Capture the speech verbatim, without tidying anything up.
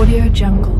Audio Jungle.